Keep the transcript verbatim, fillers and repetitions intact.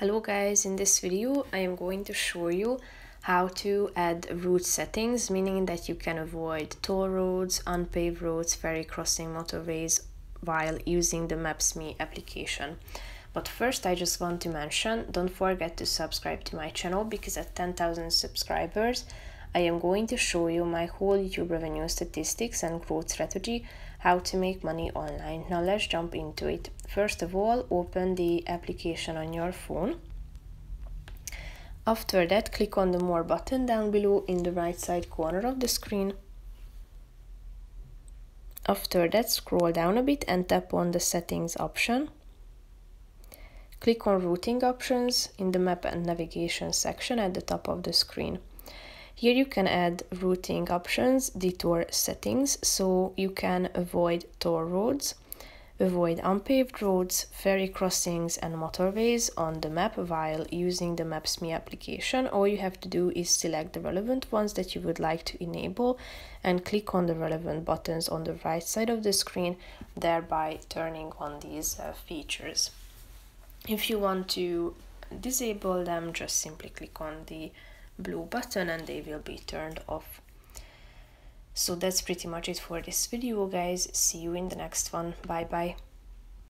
Hello guys, in this video I am going to show you how to add route settings, meaning that you can avoid toll roads, unpaved roads, ferry crossing, motorways while using the MAPS dot M E application. But first I just want to mention, don't forget to subscribe to my channel, because at ten thousand subscribers I am going to show you my whole YouTube revenue statistics and growth strategy, how to make money online. Now let's jump into it. First of all, open the application on your phone. After that, click on the More button down below in the right side corner of the screen. After that, scroll down a bit and tap on the Settings option. Click on Routing Options in the Map and Navigation section at the top of the screen. Here you can add routing options, detour settings, so you can avoid toll roads, avoid unpaved roads, ferry crossings and motorways on the map while using the MAPS dot M E application. All you have to do is select the relevant ones that you would like to enable and click on the relevant buttons on the right side of the screen, thereby turning on these uh, features. If you want to disable them, just simply click on the blue button and they will be turned off. So that's pretty much it for this video, guys. See you in the next one. Bye bye.